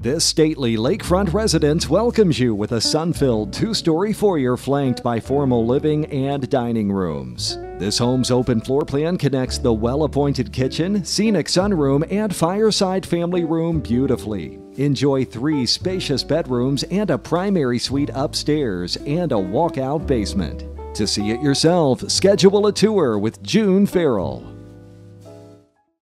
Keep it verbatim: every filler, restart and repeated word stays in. This stately lakefront residence welcomes you with a sun-filled two-story foyer flanked by formal living and dining rooms. This home's open floor plan connects the well-appointed kitchen, scenic sunroom, and fireside family room beautifully. Enjoy three spacious bedrooms and a primary suite upstairs and a walkout basement. To see it yourself, schedule a tour with June Farrell.